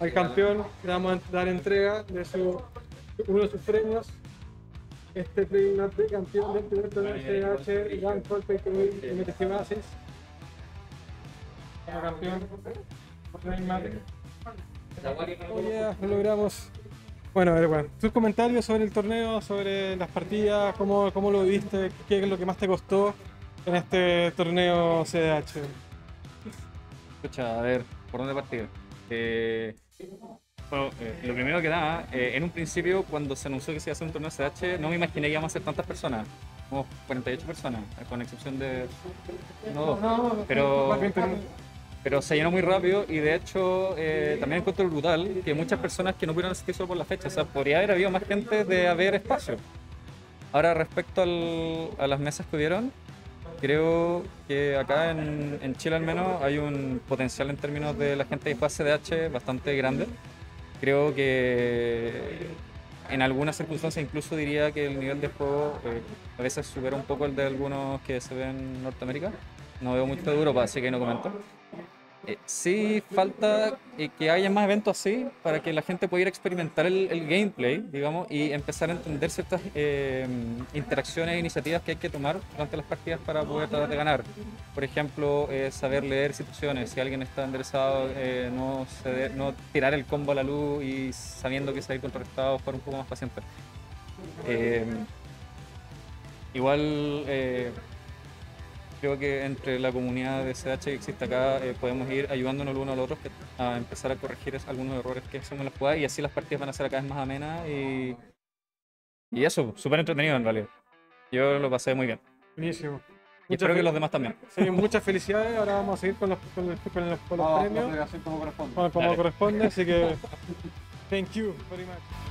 Al campeón le vamos a dar entrega de uno de sus premios. Este premio de campeón del piloto de cEDH, Iván Colpe, que me decimase. Como campeón, ya lo logramos. Bueno, a ver, bueno, tus comentarios sobre el torneo, sobre las partidas, cómo lo viviste, qué es lo que más te costó en este torneo cEDH. Escucha, a ver, ¿por dónde partir? Bueno, lo primero que nada, en un principio cuando se anunció que se iba a hacer un torneo cEDH no me imaginé que íbamos a ser tantas personas. Somos 48 personas, con excepción de dos, pero se llenó muy rápido y de hecho también encuentro brutal que muchas personas que no pudieron asistir solo por la fecha, o sea, podría haber habido más gente de haber espacio. Ahora respecto a las mesas que hubieron, creo que acá en Chile al menos hay un potencial en términos de la gente que juega cEDH bastante grande. Creo que en algunas circunstancias incluso diría que el nivel de juego a veces supera un poco el de algunos que se ven en Norteamérica. No veo mucho de Europa, así que no comento. Sí falta que haya más eventos así para que la gente pueda ir a experimentar el gameplay, digamos, y empezar a entender ciertas interacciones e iniciativas que hay que tomar durante las partidas para poder tratar de ganar. Por ejemplo, saber leer situaciones, si alguien está enderezado, no tirar el combo a la luz y sabiendo que se ha contrarrestado, jugar un poco más paciente. Creo que entre la comunidad de cEDH que existe acá podemos ir ayudándonos el uno al otro a empezar a corregir algunos errores que hacemos en las jugadas y así las partidas van a ser cada vez más amenas y eso, súper entretenido en realidad. Yo lo pasé muy bien. Buenísimo. Y espero que los demás también. Sí, muchas felicidades. Ahora vamos a seguir con los premios. Como corresponde. Así que, thank you very much.